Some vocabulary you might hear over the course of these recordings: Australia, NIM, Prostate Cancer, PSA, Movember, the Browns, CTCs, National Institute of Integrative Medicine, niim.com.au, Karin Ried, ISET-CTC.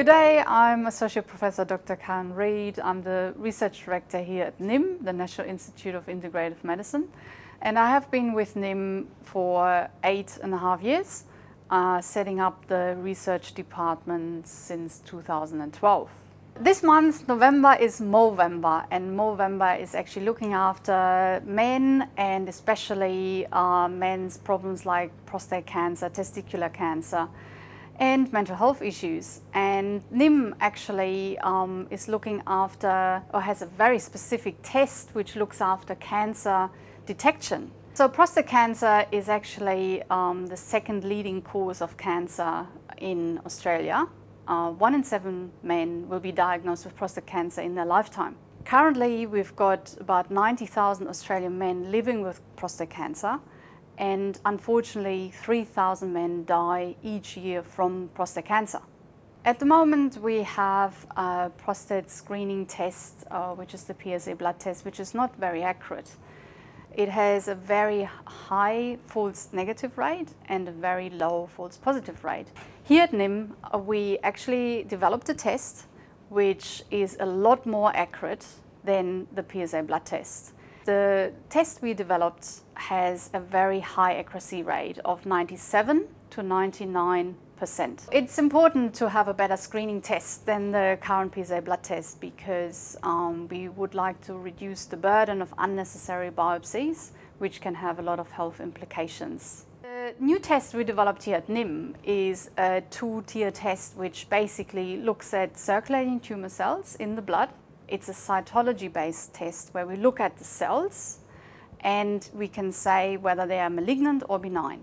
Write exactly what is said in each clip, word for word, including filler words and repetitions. Good day, I'm Associate Professor Doctor Karin Ried. I'm the Research Director here at N I M, the National Institute of Integrative Medicine. And I have been with N I M for eight and a half years, uh, setting up the research department since two thousand twelve. This month, November, is Movember, and Movember is actually looking after men and especially uh, men's problems like prostate cancer, testicular cancer, and mental health issues. And N I M actually um, is looking after, or has a very specific test which looks after cancer detection. So prostate cancer is actually um, the second leading cause of cancer in Australia. Uh, one in seven men will be diagnosed with prostate cancer in their lifetime. Currently, we've got about ninety thousand Australian men living with prostate cancer. And unfortunately, three thousand men die each year from prostate cancer. At the moment, we have a prostate screening test, uh, which is the P S A blood test, which is not very accurate. It has a very high false negative rate and a very low false positive rate. Here at N I M, uh, we actually developed a test which is a lot more accurate than the P S A blood test. The test we developed has a very high accuracy rate of ninety-seven to ninety-nine percent. It's important to have a better screening test than the current P S A blood test because um, we would like to reduce the burden of unnecessary biopsies, which can have a lot of health implications. The new test we developed here at N I M is a two-tier test which basically looks at circulating tumor cells in the blood. It's a cytology-based test where we look at the cells and we can say whether they are malignant or benign.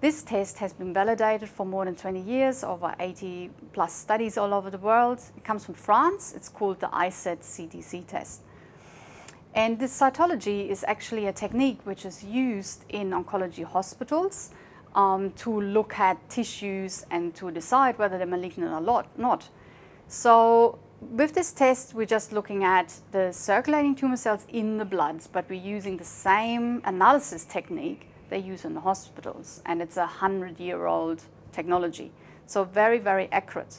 This test has been validated for more than twenty years, over eighty plus studies all over the world. It comes from France. It's called the I S E T C T C test. And this cytology is actually a technique which is used in oncology hospitals um, to look at tissues and to decide whether they're malignant or not. So, with this test, we're just looking at the circulating tumor cells in the blood, but we're using the same analysis technique they use in the hospitals, and it's a hundred-year-old technology, so very, very accurate.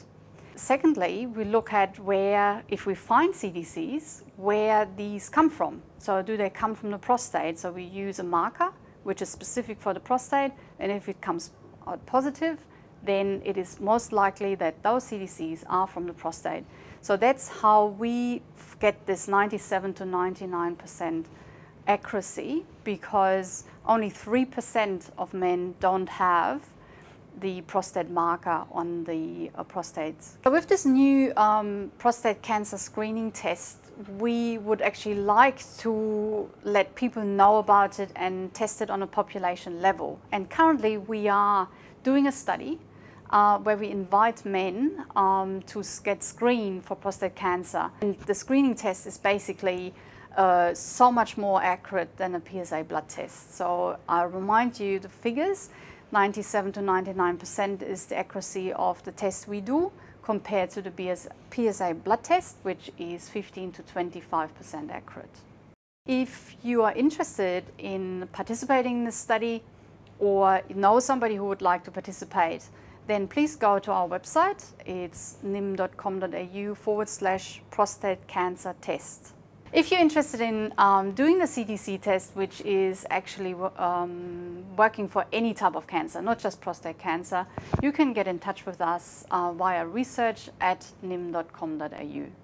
Secondly, we look at where, if we find C T Cs, where these come from. So do they come from the prostate? So we use a marker, which is specific for the prostate, and if it comes out positive, then it is most likely that those C T Cs are from the prostate. So that's how we get this ninety-seven to ninety-nine percent accuracy, because only three percent of men don't have the prostate marker on the uh, prostate. So with this new um, prostate cancer screening test, we would actually like to let people know about it and test it on a population level. And currently we are doing a study uh, where we invite men um, to get screened for prostate cancer. And the screening test is basically uh, so much more accurate than a P S A blood test. So I'll remind you the figures, ninety-seven to ninety-nine percent is the accuracy of the test we do compared to the P S A blood test, which is fifteen to twenty-five percent accurate. If you are interested in participating in this study, or know somebody who would like to participate, then please go to our website. It's niim.com.au forward slash prostate cancer test. If you're interested in um, doing the C T C test, which is actually um, working for any type of cancer, not just prostate cancer, you can get in touch with us uh, via research at niim dot com dot a u.